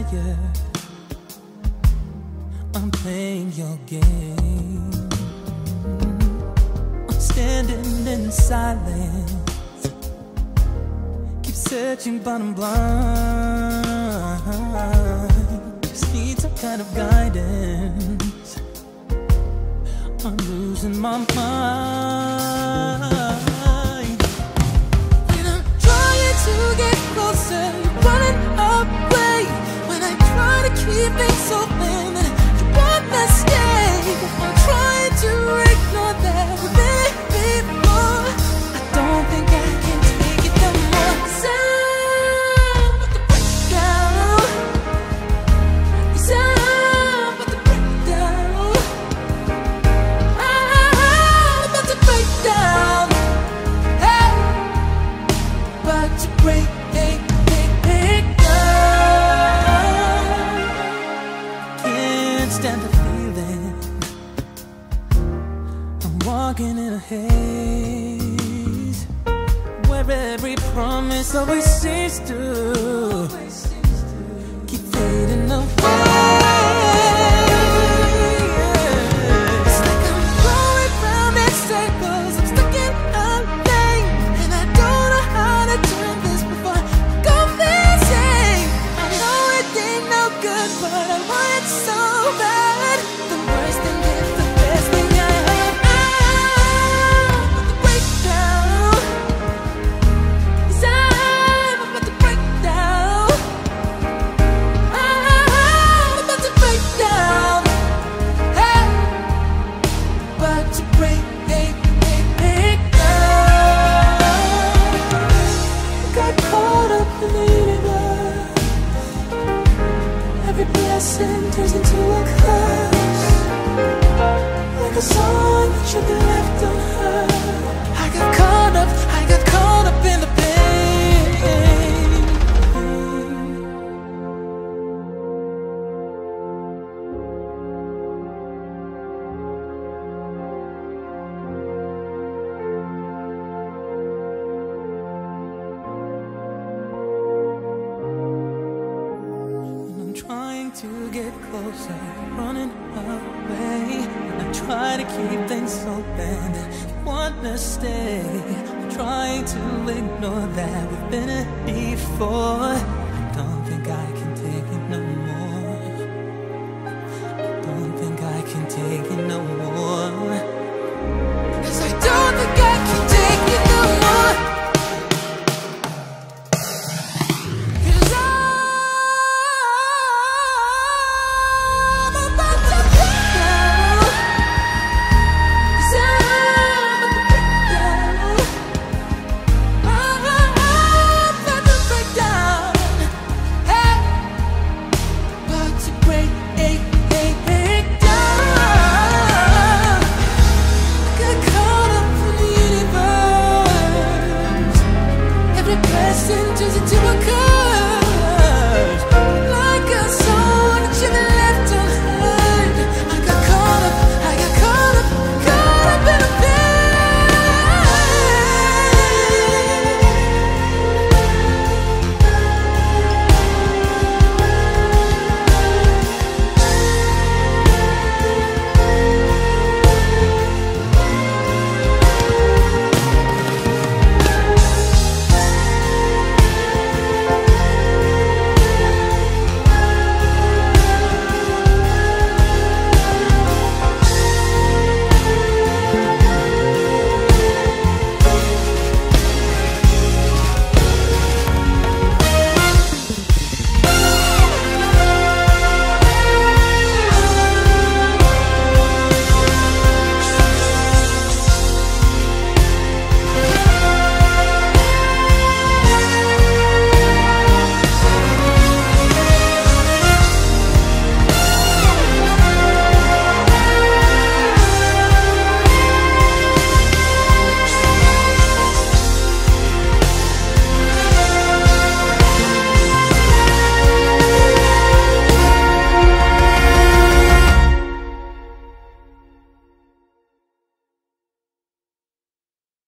liar. I'm playing your game. I'm standing in silence. Keep searching, but I'm blind. Just need some kind of guidance. I'm losing my mind. When I'm trying to get closer, you're running away. When I try to keep things open, you want to stay. I'm trying to ignore that, but maybe more. I don't think I can take it no more. Sound with the breakdown. Sound with the breakdown. I'm about to break down. Hey, but you break. Stand the feeling. I'm walking in a haze, where every promise always seems to keep fading away. Turns into a curse, like a song that should be left unheard. I got caught up in the to get closer, running away. I try to keep things open, you want to stay. I'm trying to ignore that we've been it before. I don't think I can